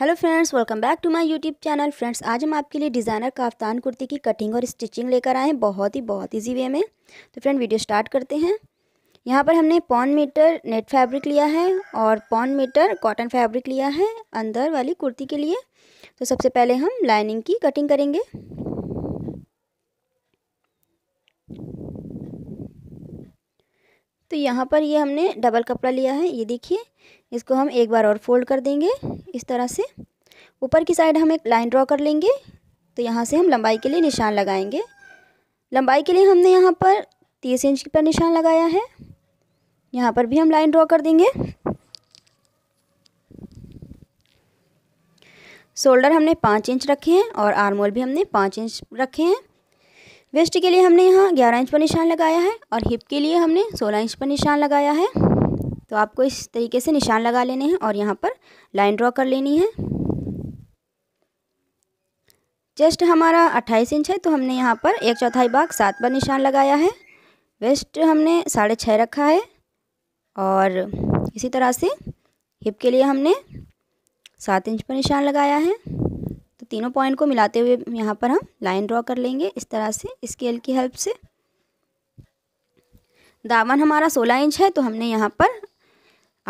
Hello friends, welcome back to my YouTube channel. Friends, आज हम आपके लिए डिज़ाइनर काफ्तान कुर्ती की कटिंग और स्टिचिंग लेकर आए हैं बहुत इजी वे में। तो फ्रेंड, वीडियो स्टार्ट करते हैं। यहाँ पर हमने पौन मीटर नेट फैब्रिक लिया है और पौन मीटर कॉटन फैब्रिक लिया है अंदर वाली कुर्ती के लिए। तो सबसे पहले हम लाइनिंग की कटिंग करेंगे। तो यहाँ पर ये हमने डबल कपड़ा लिया है, ये देखिए। इसको हम एक बार और फोल्ड कर देंगे इस तरह से। ऊपर की साइड हम एक लाइन ड्रॉ कर लेंगे। तो यहाँ से हम लंबाई के लिए निशान लगाएंगे। लंबाई के लिए हमने यहाँ पर 30 इंच पर निशान लगाया है। यहाँ पर भी हम लाइन ड्रॉ कर देंगे। शोल्डर हमने 5 इंच रखे हैं और आर्म होल भी हमने 5 इंच रखे हैं। वेस्ट के लिए हमने यहाँ 11 इंच पर निशान लगाया है और हिप के लिए हमने 16 इंच पर निशान लगाया है। तो आपको इस तरीके से निशान लगा लेने हैं और यहाँ पर लाइन ड्रॉ कर लेनी है। चेस्ट हमारा 28 इंच है, तो हमने यहाँ पर 1/4 भाग 7 पर निशान लगाया है। वेस्ट हमने 6.5 रखा है और इसी तरह से हिप के लिए हमने 7 इंच पर निशान लगाया है। तो तीनों पॉइंट को मिलाते हुए यहाँ पर हम लाइन ड्रॉ कर लेंगे इस तरह से, स्केल की हेल्प से। दामन हमारा 16 इंच है, तो हमने यहाँ पर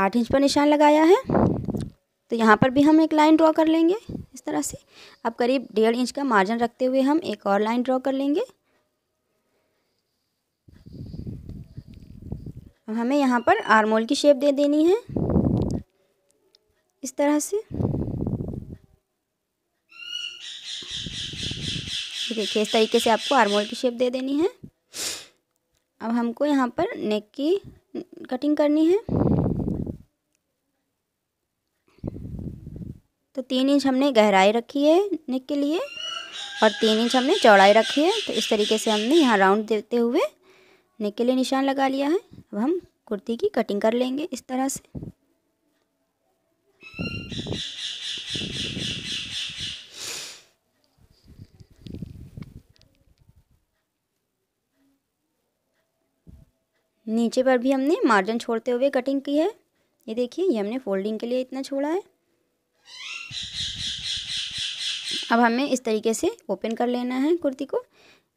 8 इंच पर निशान लगाया है। तो यहाँ पर भी हम एक लाइन ड्रॉ कर लेंगे इस तरह से। अब करीब 1.5 इंच का मार्जिन रखते हुए हम एक और लाइन ड्रॉ कर लेंगे। अब हमें यहाँ पर आर्म होल की शेप दे देनी है इस तरह से। देखिए, इस तरीके से आपको आर्म होल की शेप दे देनी है। अब हमको यहाँ पर नेक की कटिंग करनी है। तो 3 इंच हमने गहराई रखी है नेक के लिए और 3 इंच हमने चौड़ाई रखी है। तो इस तरीके से हमने यहाँ राउंड देते हुए नेक के लिए निशान लगा लिया है। अब हम कुर्ती की कटिंग कर लेंगे इस तरह से। नीचे पर भी हमने मार्जिन छोड़ते हुए कटिंग की है। ये देखिए, ये हमने फोल्डिंग के लिए इतना छोड़ा है। अब हमें इस तरीके से ओपन कर लेना है कुर्ती को।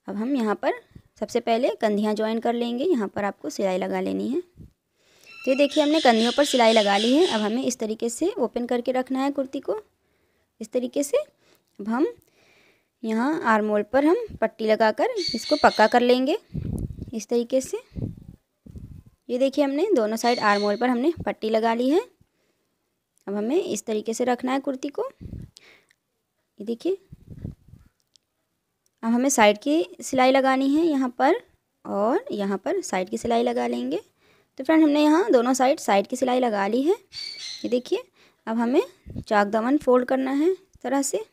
अब हम यहाँ पर सबसे पहले कंधियाँ ज्वाइन कर लेंगे। यहाँ पर आपको सिलाई लगा लेनी है। तो ये देखिए, हमने कंधियों पर सिलाई लगा ली है। अब हमें इस तरीके से ओपन करके रखना है कुर्ती को इस तरीके से। अब हम यहाँ आर्म होल पर हम पट्टी लगा कर इसको पक्का कर लेंगे इस तरीके से। ये देखिए, हमने दोनों साइड आर्म होल पर हमने पट्टी लगा ली है। अब हमें इस तरीके से रखना है कुर्ती को। ये देखिए, अब हमें साइड की सिलाई लगानी है यहाँ पर, और यहाँ पर साइड की सिलाई लगा लेंगे। तो फ्रेंड, हमने यहाँ दोनों साइड की सिलाई लगा ली है। ये देखिए, अब हमें चाक दामन फोल्ड करना है इस तरह से।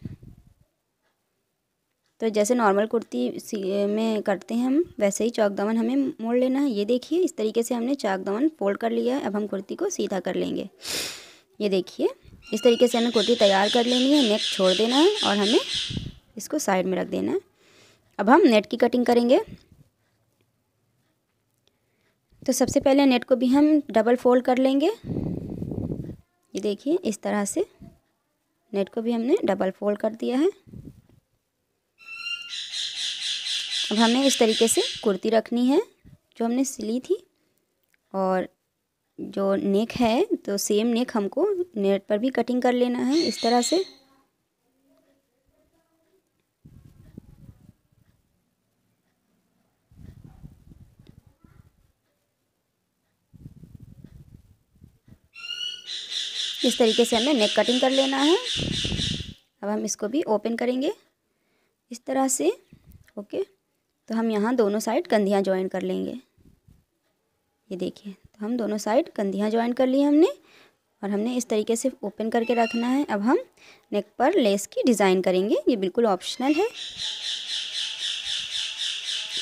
तो जैसे नॉर्मल कुर्ती में करते हैं हम, वैसे ही चाक दामन हमें मोड़ लेना है। ये देखिए, इस तरीके से हमने चाक दामन फोल्ड कर लिया है। अब हम कुर्ती को सीधा कर लेंगे। ये देखिए, इस तरीके से हमें कुर्ती तैयार कर लेनी है। नेक छोड़ देना है और हमें इसको साइड में रख देना है। अब हम नेट की कटिंग करेंगे। तो सबसे पहले नेट को भी हम डबल फोल्ड कर लेंगे। ये देखिए, इस तरह से नेट को भी हमने डबल फोल्ड कर दिया है। अब हमें इस तरीके से कुर्ती रखनी है जो हमने सिली थी, और जो नेक है तो सेम नेक हमको नेट पर भी कटिंग कर लेना है इस तरह से। इस तरीके से हमें नेक कटिंग कर लेना है। अब हम इसको भी ओपन करेंगे इस तरह से। ओके, तो हम यहाँ दोनों साइड कंधियाँ ज्वाइन कर लेंगे। ये देखिए, तो हम दोनों साइड कंधियाँ ज्वाइन कर ली हमने, और हमने इस तरीके से ओपन करके रखना है। अब हम नेक पर लेस की डिज़ाइन करेंगे। ये बिल्कुल ऑप्शनल है।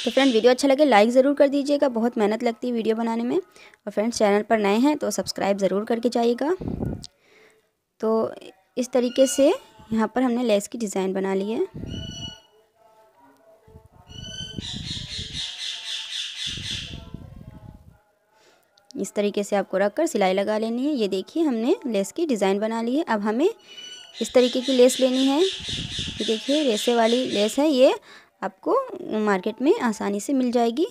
तो फ्रेंड, वीडियो अच्छा लगे लाइक ज़रूर कर दीजिएगा। बहुत मेहनत लगती है वीडियो बनाने में। और फ्रेंड्स, चैनल पर नए हैं तो सब्सक्राइब ज़रूर करके जाइएगा। तो इस तरीके से यहाँ पर हमने लेस की डिज़ाइन बना ली है। इस तरीके से आपको रखकर सिलाई लगा लेनी है। ये देखिए, हमने लेस की डिज़ाइन बना ली है। अब हमें इस तरीके की लेस लेनी है। देखिए रेसे वाली लेस है, ये आपको मार्केट में आसानी से मिल जाएगी।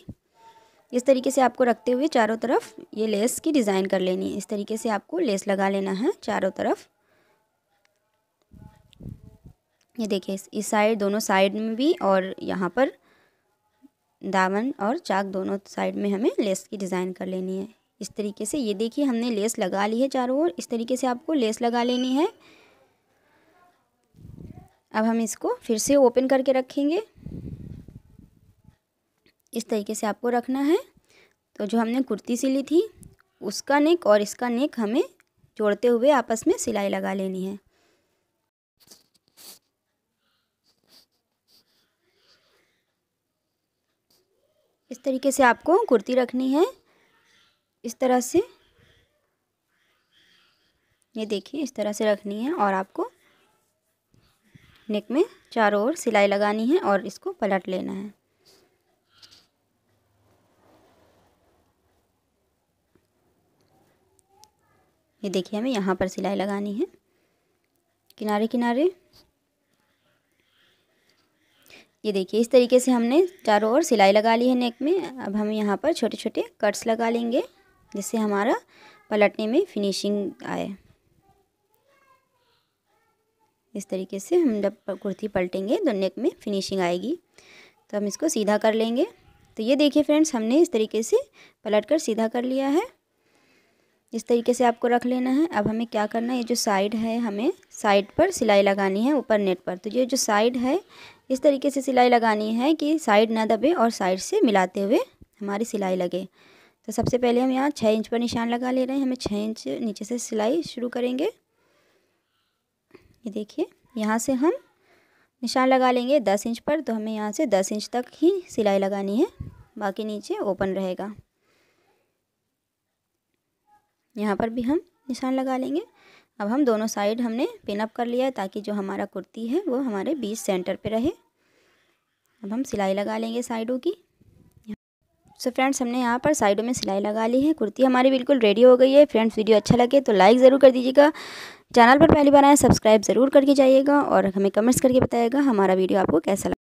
इस तरीके से आपको रखते हुए चारों तरफ ये लेस की डिज़ाइन कर लेनी है। इस तरीके से आपको लेस लगा लेना है चारों तरफ। ये देखिए इस साइड, दोनों साइड में भी, और यहाँ पर दामन और चाक दोनों साइड में हमें लेस की डिज़ाइन कर लेनी है। इस तरीके से ये देखिए हमने लेस लगा ली है चारों ओर। इस तरीके से आपको लेस लगा लेनी है। अब हम इसको फिर से ओपन करके रखेंगे। इस तरीके से आपको रखना है। तो जो हमने कुर्ती सिली थी उसका नेक और इसका नेक हमें जोड़ते हुए आपस में सिलाई लगा लेनी है। इस तरीके से आपको कुर्ती रखनी है इस तरह से। ये देखिए इस तरह से रखनी है और आपको नेक में चारों ओर सिलाई लगानी है और इसको पलट लेना है। ये देखिए हमें यहाँ पर सिलाई लगानी है किनारे किनारे। ये देखिए इस तरीके से हमने चारों ओर सिलाई लगा ली है नेक में। अब हम यहाँ पर छोटे छोटे कट्स लगा लेंगे जिससे हमारा पलटने में फिनिशिंग आए। इस तरीके से हम जब कुर्ती पलटेंगे तो नेक में फिनिशिंग आएगी। तो हम इसको सीधा कर लेंगे। तो ये देखिए फ्रेंड्स हमने इस तरीके से पलटकर सीधा कर लिया है। इस तरीके से आपको रख लेना है। अब हमें क्या करना है, ये जो साइड है हमें साइड पर सिलाई लगानी है ऊपर नेट पर। तो ये जो साइड है इस तरीके से सिलाई लगानी है कि साइड ना दबे और साइड से मिलाते हुए हमारी सिलाई लगे। तो सबसे पहले हम यहाँ 6 इंच पर निशान लगा ले रहे हैं। हमें 6 इंच नीचे से सिलाई शुरू करेंगे। ये देखिए यहाँ से हम निशान लगा लेंगे 10 इंच पर। तो हमें यहाँ से 10 इंच तक ही सिलाई लगानी है, बाकी नीचे ओपन रहेगा। यहाँ पर भी हम निशान लगा लेंगे। अब हम दोनों साइड हमने पिन अप कर लिया है ताकि जो हमारा कुर्ती है वो हमारे बीच सेंटर पे रहे। अब हम सिलाई लगा लेंगे साइडों की। सो फ्रेंड्स हमने यहाँ पर साइडों में सिलाई लगा ली है। कुर्ती हमारी बिल्कुल रेडी हो गई है। फ्रेंड्स वीडियो अच्छा लगे तो लाइक ज़रूर कर दीजिएगा। चैनल पर पहली बार आए सब्सक्राइब ज़रूर करके जाइएगा और हमें कमेंट्स करके बताइएगा हमारा वीडियो आपको कैसा लगा।